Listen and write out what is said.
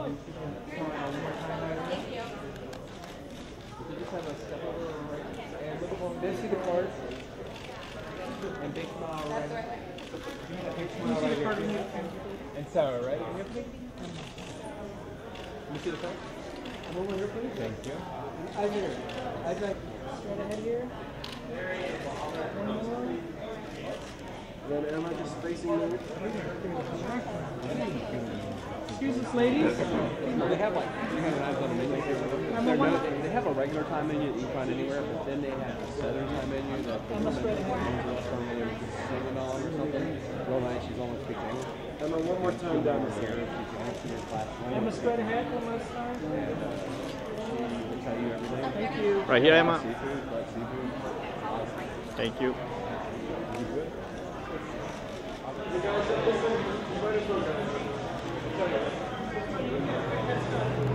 This is the part. And big smile right here. Big smile right here. And Sarah, right? You see the part? I'm over here, please. Thank you. Eyes here. Eyes straight ahead here. There he is. Then am I just facing over? Excuse us, ladies. They have like they have a regular time menu that you can find anywhere, but then they have a southern time menu that you can sing along or something. Well, nice. She's almost speaking English. Emma, one more time down this area. Emma, spread ahead one last time. We'll tell you everything. Thank you. Right here, Emma. Thank you. You guys,